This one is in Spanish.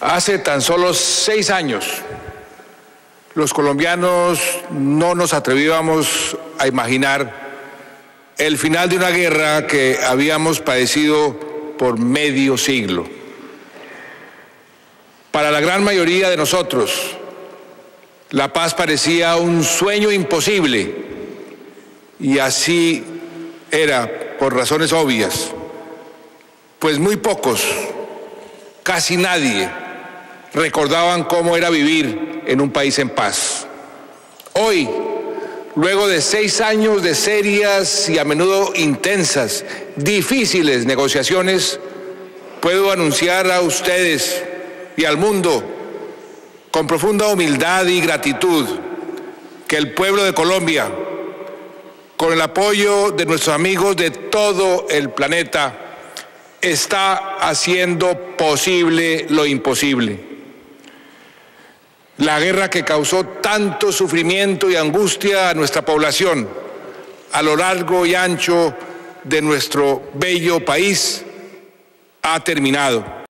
Hace tan solo 6 años, los colombianos no nos atrevíamos a imaginar el final de una guerra que habíamos padecido por medio siglo. Para la gran mayoría de nosotros, la paz parecía un sueño imposible, y así era por razones obvias, pues muy pocos, casi nadie, recordaban cómo era vivir en un país en paz. Hoy, luego de 6 años de serias y a menudo intensas, difíciles negociaciones, puedo anunciar a ustedes y al mundo, con profunda humildad y gratitud, que el pueblo de Colombia, con el apoyo de nuestros amigos de todo el planeta, está haciendo posible lo imposible. La guerra que causó tanto sufrimiento y angustia a nuestra población a lo largo y ancho de nuestro bello país ha terminado.